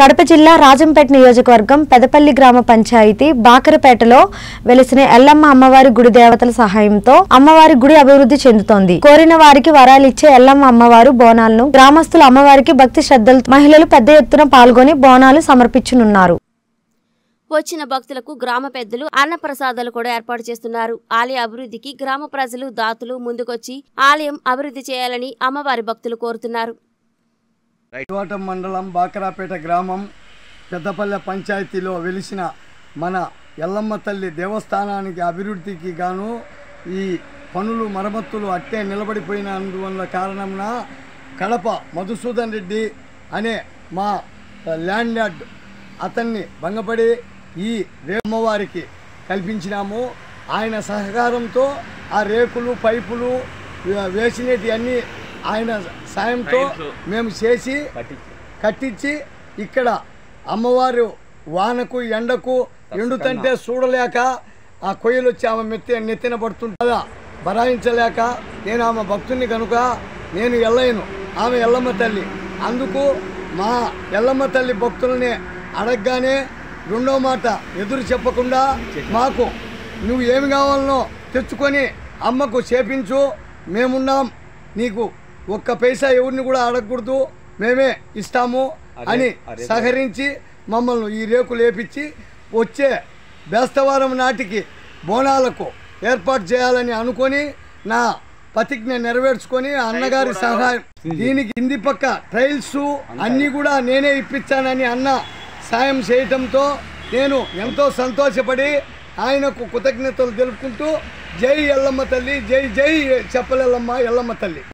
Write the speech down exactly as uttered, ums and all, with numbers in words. కడప జిల్లా రాజంపేట నియోజకవర్గం పెదపల్లి గ్రామ పంచాయతీ బాకరపేటలో వెలిసిన ఎల్లమ్మ అమ్మవారి గుడి దేవతల సహాయంతో అమ్మవారి గుడి అభివృద్ధి చెందుతోంది. కోరిన వారికి వరాలు ఇచ్చే ఎల్లమ్మ అమ్మవారు బోనాలను గ్రామస్తులు అమ్మవారికి భక్తి శ్రద్ధలతో మహిళలు పెద్ద ఎత్తున పాల్గొని బోనాలు సమర్పించనున్నారు. వచ్చిన భక్తులకు గ్రామ పెద్దలు అన్నప్రసాదాలు కూడా ఏర్పాటు చేస్తున్నారు. ఆలయ అభివృద్ధికి గ్రామ ప్రజలు దాతలు ముందుకొచ్చి ఆలయం అభివృద్ధి చేయాలని అమ్మవారి భక్తులు కోరుతున్నారు. కోట మండలం బాకరాపేట గ్రామం పెద్దపల్లె పంచాయతీలో వెలిసిన మన ఎల్లమ్మ తల్లి దేవస్థానానికి అభివృద్ధికి గాను ఈ పనులు మరమ్మతులు అట్టే నిలబడిపోయినందువల్ల కారణంగా కడప మధుసూదన్ రెడ్డి అనే మా ల్యాండ్ యార్డ్ అతన్ని భంగపడి ఈ అమ్మవారికి కల్పించినాము. ఆయన సహకారంతో ఆ రేకులు పైపులు వేసినవన్నీ ఆయన సాయంతో మేము చేసి కట్టించి ఇక్కడ అమ్మవారు వానకు ఎండకు ఎండుతంటే చూడలేక ఆ కొయ్యలు వచ్చి ఆమె మెత్తి నెత్తిన పడుతుంటా భరాయించలేక నేను ఆమె భక్తుని కనుక నేను ఎల్లయ్యను, ఆమె ఎల్లమ్మ తల్లి. అందుకు మా ఎల్లమ్మ తల్లి భక్తులని అడగగానే రెండో మాట ఎదురు చెప్పకుండా మాకు నువ్వు ఏమి కావాలనో తెచ్చుకొని అమ్మకు చేపించు, మేమున్నాం, నీకు ఒక్క పైసా ఎవరిని కూడా అడగకూడదు, మేమే ఇస్తాము అని సహకరించి మమ్మల్ని ఈ రేకు లేపించి వచ్చే బేస్తవారం నాటికి బోనాలకు ఏర్పాటు చేయాలని అనుకొని నా ప్రతిజ్ఞ నెరవేర్చుకొని అన్నగారి సహాయం దీనికి కింది పక్క ట్రైల్స్ అన్నీ కూడా నేనే ఇప్పించానని అన్న సాయం చేయటంతో నేను ఎంతో సంతోషపడి ఆయనకు కృతజ్ఞతలు తెలుపుకుంటూ జై ఎల్లమ్మ తల్లి, జై జై చెప్పలెల్లమ్మ ఎల్లమ్మ తల్లి.